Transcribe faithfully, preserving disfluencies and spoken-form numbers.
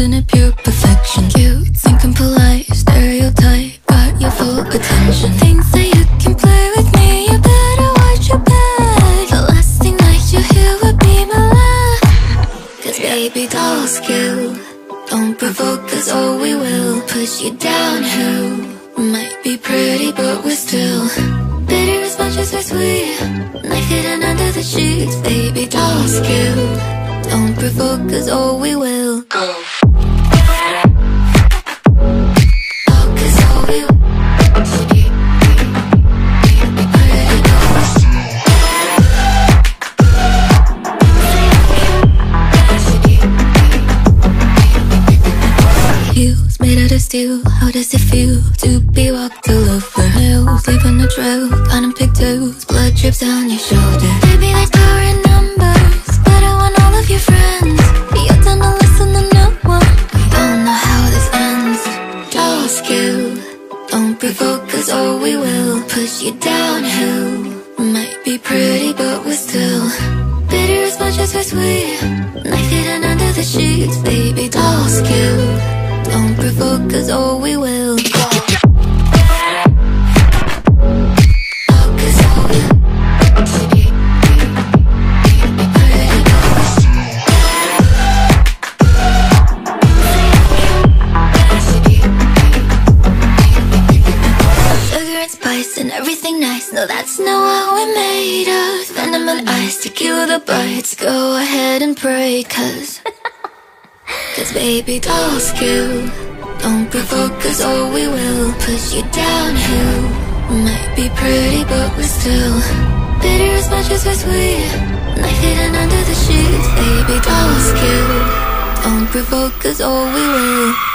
isn't it pure perfection? Cute, thinking polite, stereotype, got your full attention. Things that you can play with me, you better watch your back. The last thing that you hear would be my laugh. Cause baby, dolls kill. Don't provoke us or we will push you downhill. Might be pretty but we're still bitter as much as we're sweet. Knife hidden under the sheets, baby, dolls kill. Don't provoke us or we will go. Steel, how does it feel to be walked all over? Nails, leaving a trail, counting pigtails, blood drips down your shoulder. Baby, there's power in numbers, better on all of your friends. You're done to listen to no one, we don't know how this ends. Dolls kill, don't provoke us or we will push you downhill. Might be pretty but we're still bitter as much as we're sweet. Knife hidden under the sheets, baby, dolls kill. Don't provoke, cause all we will go. Everything nice, no, that's not what we're made of. Venom and ice, tequila the bites. Go ahead and pray, cause Cause baby, dolls kill. Don't provoke us or we will push you downhill. Might be pretty but we're still bitter as much as we're sweet. Knife hidden under the sheets, baby, dolls kill. Don't provoke us or we will.